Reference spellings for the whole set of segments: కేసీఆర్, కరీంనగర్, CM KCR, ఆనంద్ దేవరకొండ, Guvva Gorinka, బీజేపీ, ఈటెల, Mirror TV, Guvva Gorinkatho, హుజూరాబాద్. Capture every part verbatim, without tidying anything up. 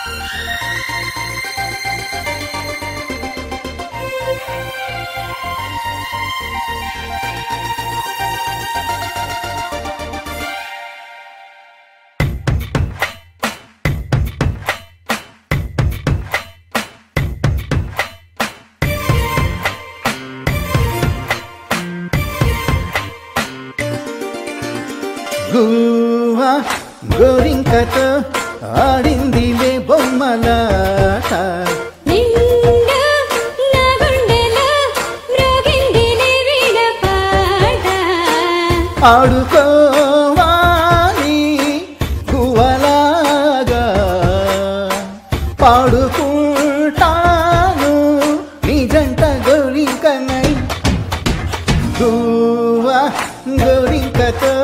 Guvva Gorinkatho arindile bommalata ninga nagundela ragindile veena paata aadukovani kuvalaga paadukuntanu nijanta gorinkanai Guvva Gorinkatho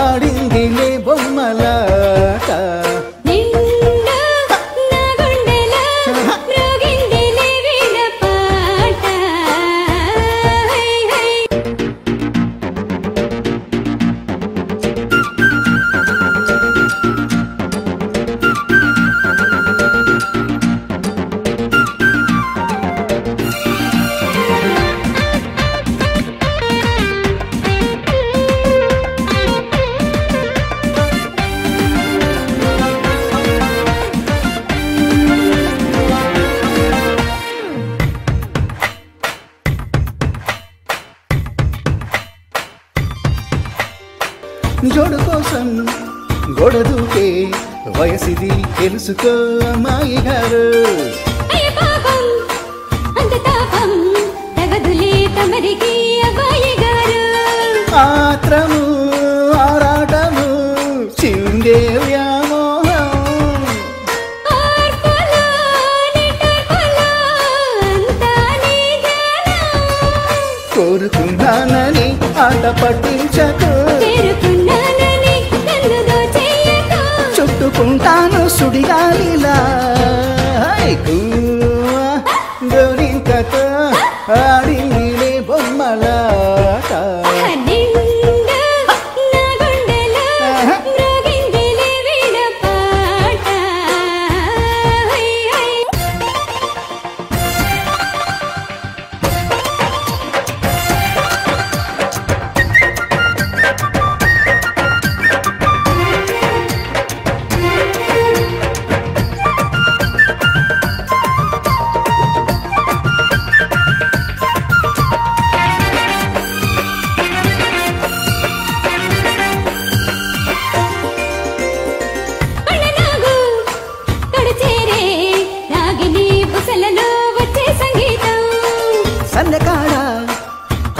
ఆడిందిలే బొమ్మలాట నిండా నా గుండెలో మ్రోగిందిలే వీణ పాట high high జోడు కోసం గొడదూకే వయసిది తెలుసుకో అమ్మాయి గారు అయ్య పాపం అంత తాపం తగదులే తమరికి అబ్బాయి గారు ఆత్రము ఆరాటము చిందే వ్యామోహం ఆర్పలో నిటర్పలో అంతానే జ్ఞానం కోరుకున్నానని ఆట పట్టించకు చుట్టుకుంటాను సుడిగాలిలా Guvva Gorinkatho ఆడిందిలే బొమ్మలాట నిండా నా గుండెలో మ్రోగిందిలే వీణ పాట హై హై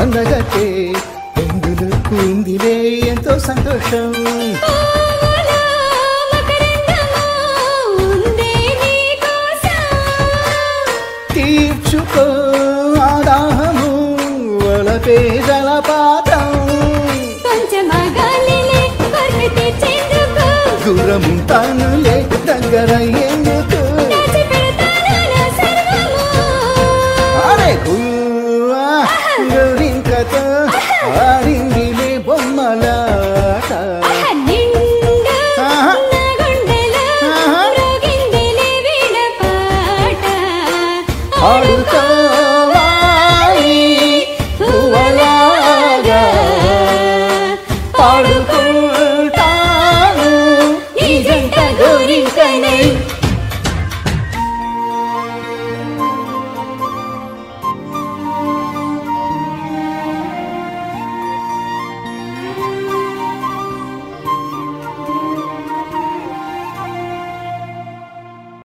అందగతే ఎందులో కూందిలే ఎంతో సంతోషం తీర్చుకో ఆదాహము వలపే జలపాతం గురముంటానులే దగ్గరయ్యేందుకు అరే Guvva Gorinkatho ఆడిందిలే బొమ్మలాట నిండా నా గుండెలో మ్రోగిందిలే వీణ పాట ఆడుకోవాలి పువ్వలాగా పాడుకో